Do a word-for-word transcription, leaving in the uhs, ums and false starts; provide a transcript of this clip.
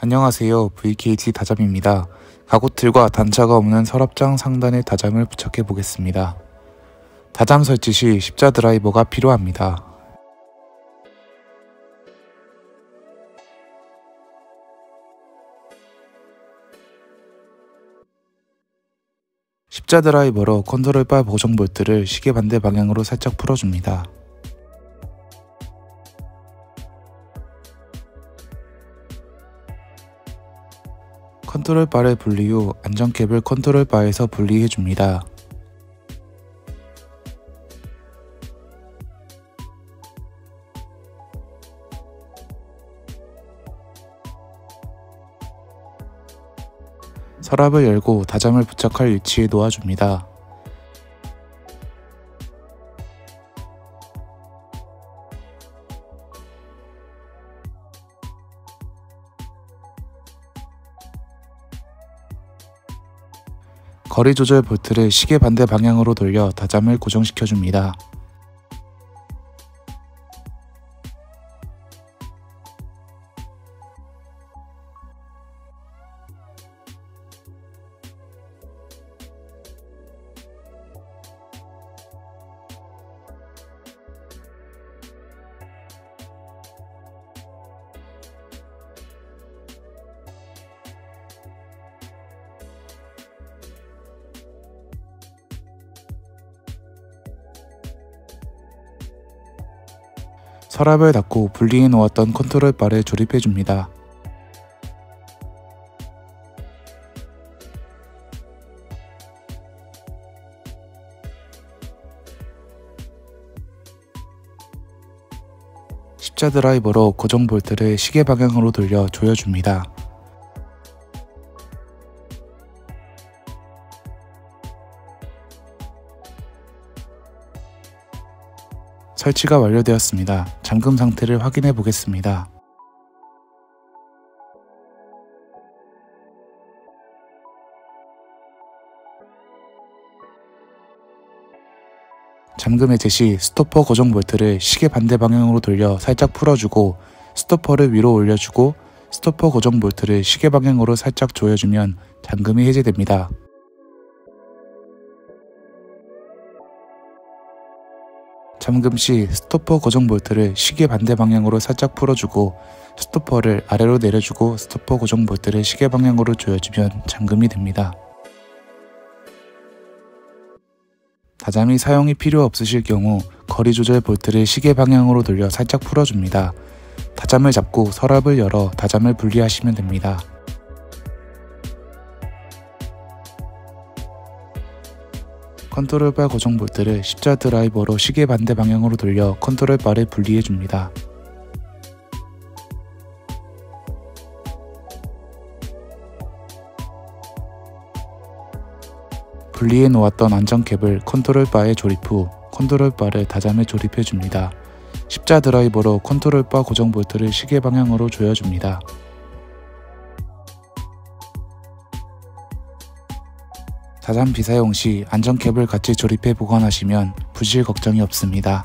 안녕하세요. 브이케이티 다잠입니다. 가구틀과 단차가 없는 서랍장 상단에 다잠을 부착해 보겠습니다. 다잠 설치 시 십자 드라이버가 필요합니다. 십자 드라이버로 컨트롤 바 고정 볼트를 시계 반대 방향으로 살짝 풀어줍니다. 컨트롤 바를 분리 후 안전캡을 컨트롤 바에서 분리해줍니다. 서랍을 열고 다잠을 부착할 위치에 놓아줍니다. 거리 조절 볼트를 시계 반대 방향으로 돌려 다잠을 고정시켜줍니다. 서랍을 닫고 분리해 놓았던 컨트롤 바를 조립해 줍니다. 십자 드라이버로 고정 볼트를 시계 방향으로 돌려 조여줍니다. 설치가 완료되었습니다. 잠금 상태를 확인해 보겠습니다. 잠금 해제 시 스토퍼 고정 볼트를 시계 반대 방향으로 돌려 살짝 풀어주고 스토퍼를 위로 올려주고 스토퍼 고정 볼트를 시계 방향으로 살짝 조여주면 잠금이 해제됩니다. 잠금 시 스토퍼 고정 볼트를 시계 반대 방향으로 살짝 풀어주고 스토퍼를 아래로 내려주고 스토퍼 고정 볼트를 시계 방향으로 조여주면 잠금이 됩니다. 다잠이 사용이 필요 없으실 경우 거리 조절 볼트를 시계 방향으로 돌려 살짝 풀어줍니다. 다잠을 잡고 서랍을 열어 다잠을 분리하시면 됩니다. 컨트롤 바 고정 볼트를 십자 드라이버로 시계 반대 방향으로 돌려 컨트롤 바를 분리해 줍니다. 분리해 놓았던 안전캡을 컨트롤 바에 조립 후 컨트롤 바를 다잠에 조립해 줍니다. 십자 드라이버로 컨트롤 바 고정 볼트를 시계 방향으로 조여 줍니다. 다잠 비사용 시 안전캡을 같이 조립해 보관하시면 부실 걱정이 없습니다.